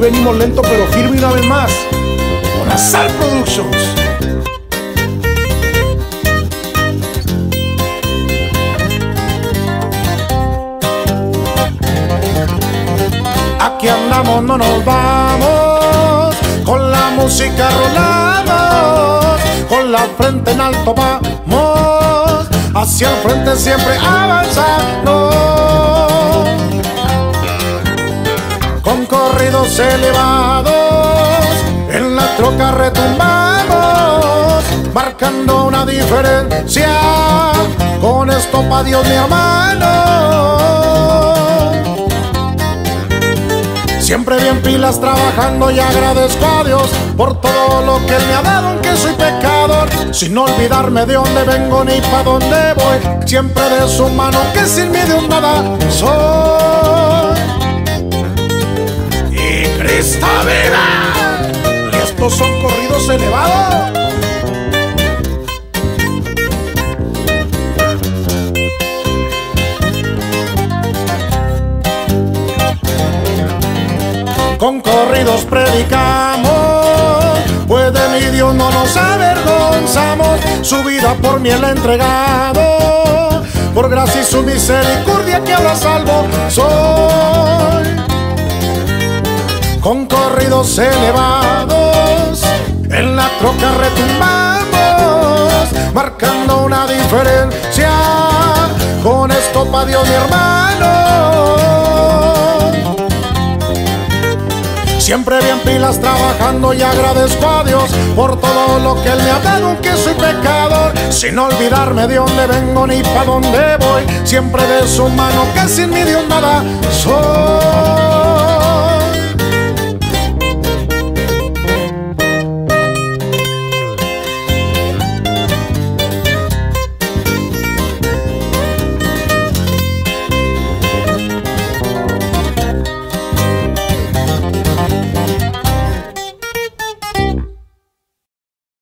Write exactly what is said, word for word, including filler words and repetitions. Aquí venimos lento pero firme una vez más con Azar Productions. Aquí andamos, no nos vamos, con la música rolamos, con la frente en alto vamos, hacia el frente siempre avanzando. Con corridos elevados, en la troca retumbamos, marcando una diferencia, con esto pa' Dios mi hermano. Siempre bien pilas trabajando y agradezco a Dios por todo lo que me ha dado, aunque soy pecador. Sin olvidarme de dónde vengo ni pa' dónde voy, siempre de su mano que sin mí de un nada soy. ¡Y Cristo viva! Y estos son corridos elevados. Con corridos predicamos, pues de mi Dios no nos avergonzamos. Su vida por mí él ha entregado, por gracia y su misericordia que ahora salvo soy. Con corridos elevados, en la troca retumbamos, marcando una diferencia, con esto pa' Dios mi hermano. Siempre bien pilas trabajando y agradezco a Dios por todo lo que él me ha dado, aunque soy pecador. Sin olvidarme de dónde vengo ni pa' dónde voy, siempre de su mano que sin mí de un nada soy.